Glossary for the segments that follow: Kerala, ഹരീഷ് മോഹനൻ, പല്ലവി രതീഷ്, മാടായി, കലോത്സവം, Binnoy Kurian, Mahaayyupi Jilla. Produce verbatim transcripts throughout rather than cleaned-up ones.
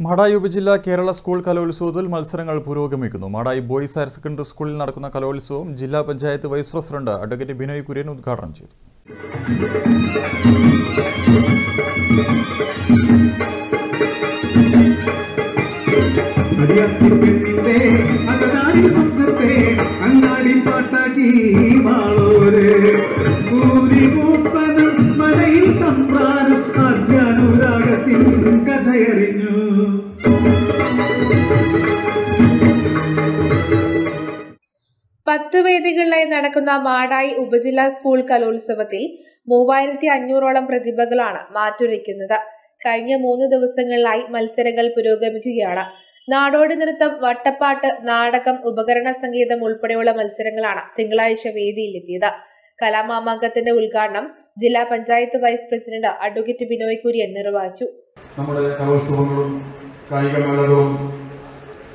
Mahaayyupi Jilla Kerala School Kalolitsavil Malsarangal Purogamikunnu. Mahaayi Boys Higher Secondary School Nadakkunna Kalolitsavum Jilla Panchayat Vice President Advocate Binnoy Kurian Udghadanam Cheythu. പത്ത് വേദികളിലായി നടക്കുന്ന മാടായി ഉപജില്ലാ school കലോത്സവത്തിൽ മൂവായിരത്തി അഞ്ഞൂറോളം പ്രതിഭകളാണ് മാറ്റുരയ്ക്കുന്നത്. കഴിഞ്ഞ മൂന്ന് ദിവസങ്ങളിലായി മത്സരങ്ങൾ പുരോഗമിക്കുകയാണ്. നാടോടി നൃത്തം, വട്ടപ്പാട്ട്, നാടകം, ഉപകരണ സംഗീതം ഉൾപ്പെടെയുള്ള മത്സരങ്ങളാണ് തിങ്കളാഴ്ച വേദിയിലെത്തിയത്. കലാമാമാങ്കത്തിന്റെ ഉദ്ഘാടനം ജില്ലാ panchayat vice president advocate Binoy Kurian നിർവഹിച്ചു. നമ്മുടെ കലോത്സവങ്ങളും കായികമേളകളും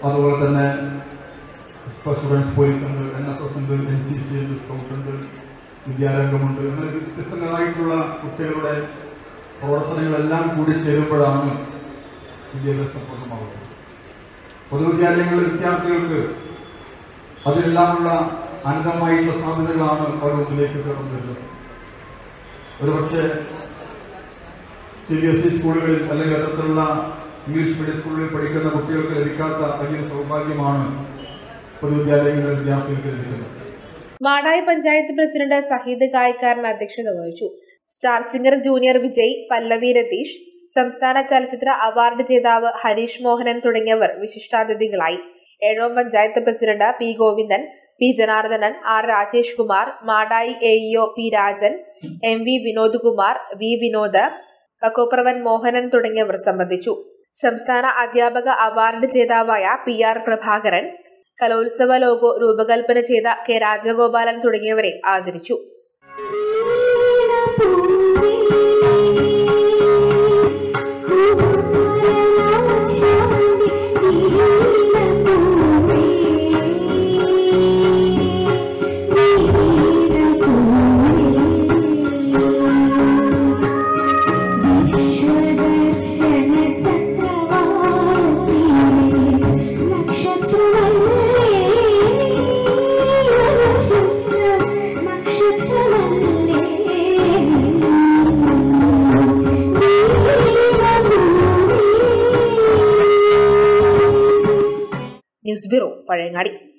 അതുപോലെ തന്നെ സ്റ്റുഡൻസ് പോലീസ് ഉണ്ട്, എൻ എസ് എസ് ഉണ്ട്, എൻ സി സി ഉണ്ട്, സ്കൗട്ട് ഉണ്ട്, വിദ്യാരംഗമുണ്ട്, അങ്ങനെ വ്യത്യസ്തങ്ങളായിട്ടുള്ള കുട്ടികളുടെ പ്രവർത്തനങ്ങളെല്ലാം കൂടി ചേരുമ്പോഴാണ് വിദ്യാഭ്യാസം പൂർണ്ണമാകുന്നത്. പൊതുവിദ്യാലയങ്ങളിൽ വിദ്യാർത്ഥികൾക്ക് അതിലെല്ലാമുള്ള അനന്തമായിട്ടുള്ള സാധ്യതകളാണ് അവർ മുന്നിലേക്ക് കടന്നുവരുന്നത്. ഒരുപക്ഷെ സി ബി എസ് ഇ സ്കൂളുകളിൽ അല്ലെങ്കിൽ അത്തരത്തിലുള്ള ഇംഗ്ലീഷ് മീഡിയം സ്കൂളുകളിൽ പഠിക്കുന്ന കുട്ടികൾക്ക് ലഭിക്കാത്ത വലിയൊരു സൗഭാഗ്യമാണ് മാടായി പഞ്ചായത്ത് പ്രസിഡന്റ് സഹീദ് ഗായക്കാരൻ അധ്യക്ഷത വഹിച്ചു. Star singer junior Vijay, പല്ലവി രതീഷ്, സംസ്ഥാന ചലച്ചിത്ര അവാർഡ് ജേതാവ് ഹരീഷ് മോഹനൻ തുടങ്ങിയവർ വിശിഷ്ടാതിഥികളായി. Ezhome panchayat president P Govindan, P Janardhanan, R Rajesh Kumar, മാടായി AEO P Rajan, M V Vinod Kumar, V Vinod, വക്കോപ്രവൻ മോഹനൻ തുടങ്ങിയവർ സംബന്ധിച്ചു. സംസ്ഥാന അധ്യാപക അവാർഡ് ജേതാവായ പി ആർ പ്രഭാകരൻ, കലോത്സവ ലോഗോ രൂപകൽപ്പന ചെയ്ത കെ രാജഗോപാലൻ തുടങ്ങിയവരെ ആദരിച്ചു. News bureau, Pazhayangadi.